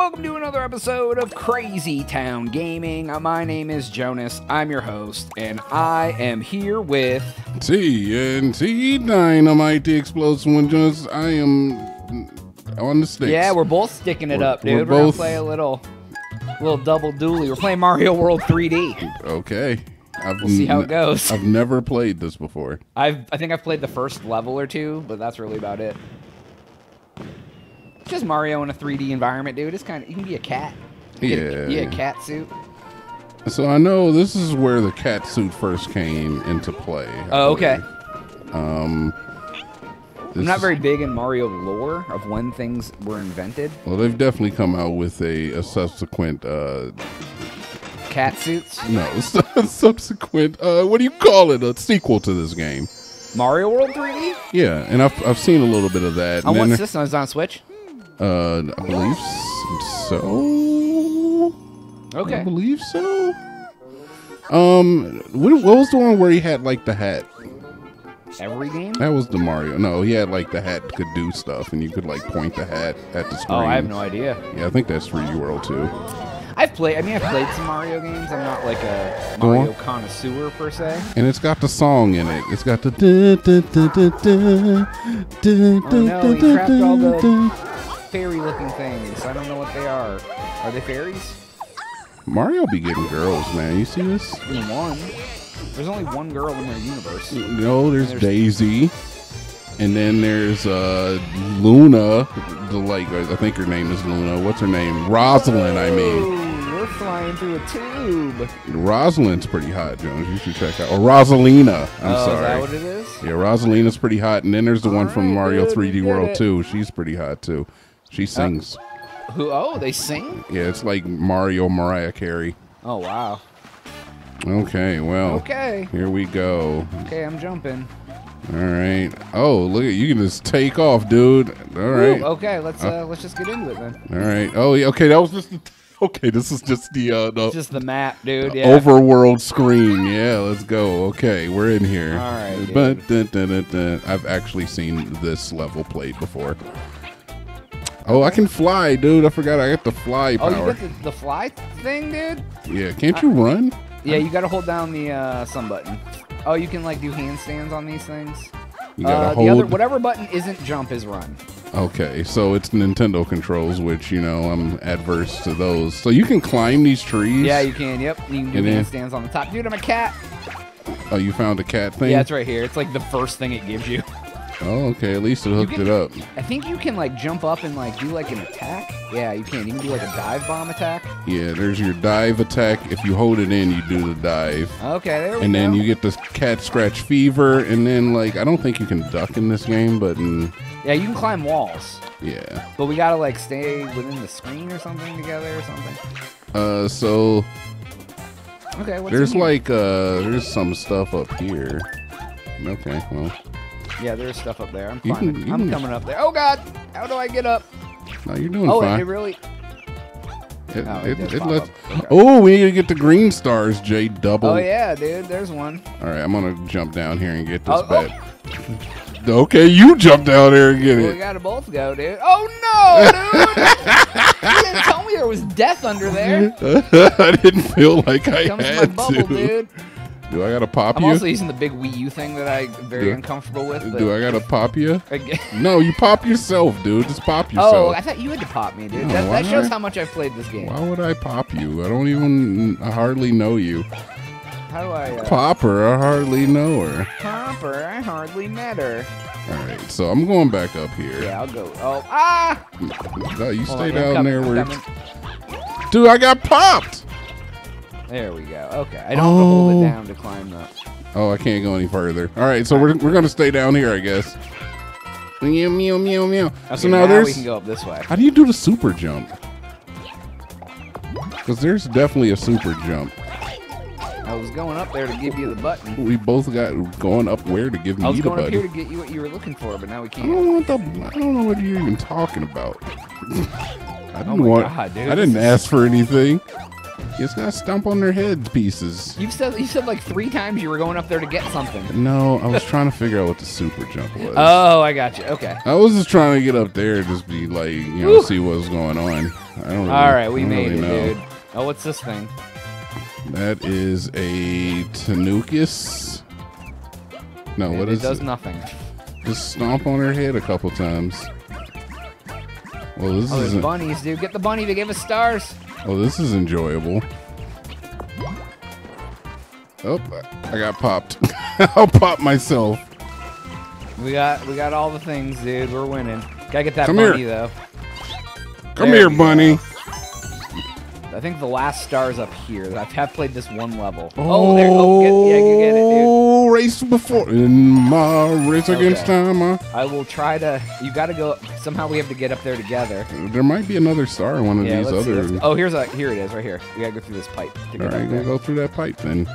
welcome to another episode of Crazy Town Gaming. My name is Jonas, I'm your host, and I am here with... TNT9, I'm IT Explosive One Jonas. I am on the sticks. Yeah, we're both sticking it up, dude. We're going to play a little double dually. We're playing Mario World 3D. Okay. We'll see how it goes. I've never played this before. I think I've played the first level or two, but that's really about it. It's just Mario in a 3D environment, dude. It's kind of, you can be a cat. Yeah, a cat suit. So I know this is where the cat suit first came into play. Oh, okay. I'm not very big in Mario lore of when things were invented. Well, they've definitely come out with a subsequent... cat suits? No, subsequent... what do you call it? A sequel to this game. Mario World 3D? Yeah, and I've seen a little bit of that. On what system? Is it on Switch? I believe so. Okay. I believe so. What was the one where he had, like, the hat? Every game? That was the Mario. No, he had, like, the hat could do stuff, and you could, like, point the hat at the screen. Oh, I have no idea. Yeah, I think that's 3D World 2. I've played some Mario games. I'm not like a Mario connoisseur per se. And it's got the song in it. It's got the he trapped all the fairy-looking things. I don't know what they are. Are they fairies? Mario be getting girls, man. You see this? One. There's only one girl in their universe. No, there's Daisy. And then there's Luna. I think her name is Luna. What's her name? Rosalina, I mean. We're flying through a tube. Rosalina's pretty hot, Jones. You should check out. Or Rosalina. I'm sorry. Is that what it is? Yeah, Rosalina's pretty hot. And then there's the one from Mario 3D World 2. She's pretty hot, too. She sings. They sing? Yeah, it's like Mariah Carey. Oh, wow. Okay, well. Okay. Here we go. Okay, I'm jumping. All right. Oh, look at you can just take off, dude. All right. Ooh, okay, let's just get into it then. All right. Oh, yeah. Okay, that was just the... Okay, this is just the map, dude. Yeah. Overworld screen. Yeah, let's go. Okay, we're in here. All right. But I've actually seen this level played before. Oh, I can fly, dude. I forgot I got the fly power. Oh, you got the fly thing, dude? Yeah, can't you run? Yeah, you got to hold down the sun button. Oh, you can like do handstands on these things. You got to hold whatever button isn't jump is run. Okay, so it's Nintendo controls, which, you know, I'm adverse to those. So you can climb these trees? Yeah, you can, yep. You can do handstands on the top. Dude, I'm a cat. Oh, you found a cat thing? Yeah, it's right here. It's like the first thing it gives you. Oh, okay, at least it hooked it up. I think you can, like, jump up and, like, do, like, an attack. Yeah, you can. You can do, like, a dive bomb attack. Yeah, there's your dive attack. If you hold it in, you do the dive. Okay, there we go. And then you get the cat scratch fever, and then, like, I don't think you can duck in this game, but... Yeah, you can climb walls. Yeah. But we gotta, like, stay within the screen or something together or something. So... Okay, what's There's, like, there's some stuff up here. Okay, well... Yeah, there's stuff up there. I'm climbing. I'm coming up there. Oh, God! How do I get up? No, you're doing fine. Oh, it really... It lets... Okay. Oh, we need to get the green stars, J double. Oh, yeah, dude. There's one. All right, I'm gonna jump down here and get this bet. Oh. Okay, you jump down there and get it. We gotta both go, dude. Oh no, dude! You didn't tell me there was death under there. I didn't feel like I had to. Dude. Do I gotta pop you? I'm also using the big Wii U thing that I'm very uncomfortable with. Do I gotta pop you? No, you pop yourself, dude. Just pop yourself. Oh, I thought you had to pop me, dude. No, that shows how much I've played this game. Why would I pop you? I hardly know you. How do I... Pop her, I hardly know her. Popper, I hardly met her. Alright, so I'm going back up here. Yeah, I'll go. Oh, ah! No, you stay down there where... Dude, I got popped! There we go. Okay, I don't have to hold it down to climb up. Oh, I can't go any further. Alright, so we're going to stay down here, I guess. Meow, meow, meow, meow. Okay, so now we can go up this way. How do you do the super jump? Because there's definitely a super jump. I was going up there to give you the button. We both got going up where to give me the button. I was going up here to get you what you were looking for, but now we can't. I don't know what you're even talking about. I didn't ask for anything. You just gotta stomp on their head pieces. You said like 3 times you were going up there to get something. No, I was trying to figure out what the super jump was. Oh, I got you. Okay. I was just trying to get up there and just be like, you know, see what was going on. I don't know. All right, we made it, dude. Oh, what's this thing? That is a Tanukus. No, what is it? It does nothing. Just stomp on her head a couple times. Well, this is bunnies, dude. Get the bunny. They gave us stars. Oh, this is enjoyable. Oh, I got popped. I'll pop myself. We got all the things, dude. We're winning. Gotta get that bunny though. Come here, bunny. I think the last star's up here. I have played this one level. Oh, there. Oh, yeah, you get it, dude. Oh, race before in my race against time. I will try to. You got to go. Somehow we have to get up there together. There might be another star in one of these other. Oh, here it is, right here. We got to go through this pipe. All right, we'll go through that pipe then.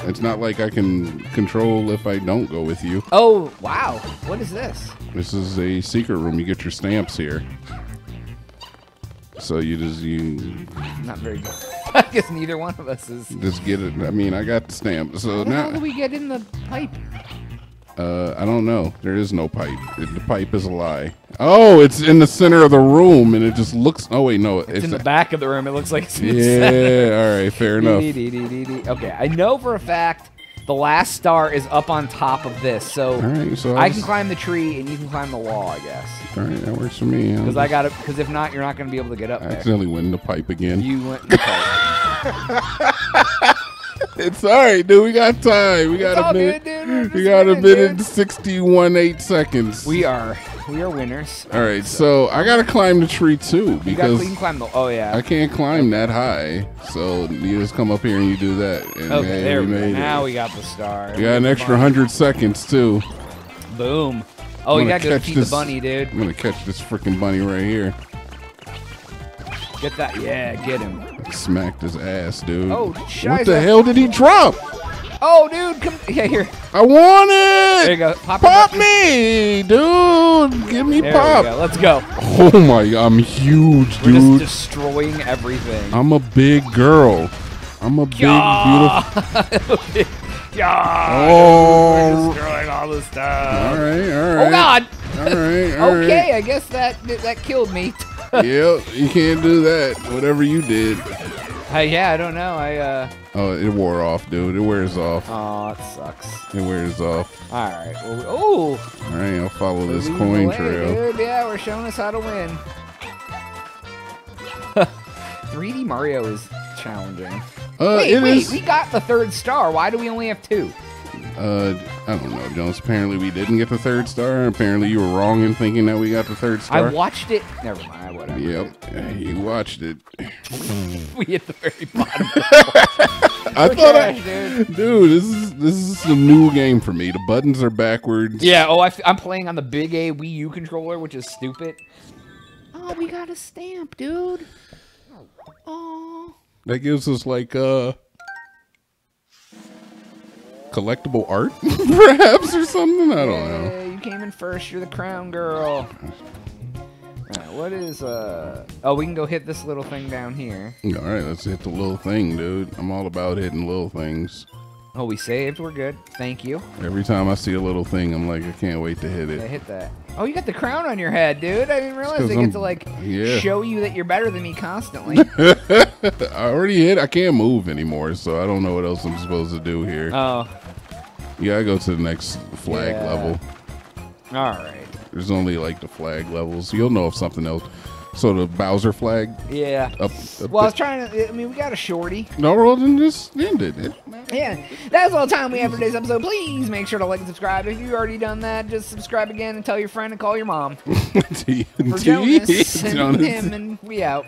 It's not like I can control if I don't go with you. Oh wow, what is this? This is a secret room. You get your stamps here. So you just Not very good. I guess neither one of us is. Just get it. I mean, I got the stamp. So now. How do we get in the pipe? I don't know. There is no pipe. The pipe is a lie. Oh, it's in the center of the room, and it just looks. Oh wait, no. It's in the back of the room. It looks like. It's in the center. All right. Fair enough. Okay. I know for a fact the last star is up on top of this, so, I can climb the tree and you can climb the wall, I guess. All right, that works for me. Because I got it. Because if not, you're not going to be able to get up there. I accidentally went in the pipe again. You went in the pipe. It's all right, dude. We got time. We got a minute. Good, dude. We got a minute and 61.8 seconds. We are winners. All right, so I gotta climb the tree too because you can climb the. Oh yeah. I can't climb that high, so you just come up here and you do that. And okay, man, there we go. Now we got the star. We got an extra 100 seconds too. Boom! Oh, you gotta go feed the bunny, dude. I'm gonna catch this freaking bunny right here. Get that. Yeah, get him. I smacked his ass, dude. Oh, shit. What the hell did he drop? Oh, dude. Come here. I want it. There you go. Pop me, dude. Give me pop. Let's go. Oh, my God. I'm huge, dude. We're just destroying everything. I'm a big girl. I'm a big, beautiful. Yeah. Oh. We're destroying all this stuff. All right, all right. Oh, God. All right, all right. Okay, I guess that killed me. Yep, you can't do that. Whatever you did. Yeah, I don't know. Oh, it wore off, dude. It wears off. Oh, it sucks. It wears off. All right. Well, oh. All right, I'll follow this coin trail. Dude. Yeah, we're showing us how to win. 3D Mario is challenging. Wait, we got the 3rd star. Why do we only have 2? I don't know, Jones. Apparently we didn't get the 3rd star. Apparently you were wrong in thinking that we got the 3rd star. I watched it. Never mind, whatever. Yep, you watched it. We hit the very bottom. Dude, this is a new game for me. The buttons are backwards. Yeah. Oh, I'm playing on the big A Wii U controller, which is stupid. Oh, we got a stamp, dude. Oh. That gives us like collectible art, perhaps, or something. I don't know. You came in first. You're the crown girl. Alright, what is Oh, we can go hit this little thing down here. All right, let's hit the little thing, dude. I'm all about hitting little things. Oh, we saved. We're good. Thank you. Every time I see a little thing, I'm like, I can't wait to hit it. Yeah, hit that. Oh, you got the crown on your head, dude. I didn't realize they get to like show you that you're better than me constantly. I already hit. I can't move anymore, so I don't know what else I'm supposed to do here. Oh. You gotta go to the next flag level. Alright. There's only like the flag levels. You'll know if something else. So the Bowser flag? Yeah. Well, I was trying to. I mean, we got a shorty. No, well, then just end it. Yeah. That's all the time we have for today's episode. Please make sure to like and subscribe. If you've already done that, just subscribe again and tell your friend and call your mom. For Jonas and Tim, and we out.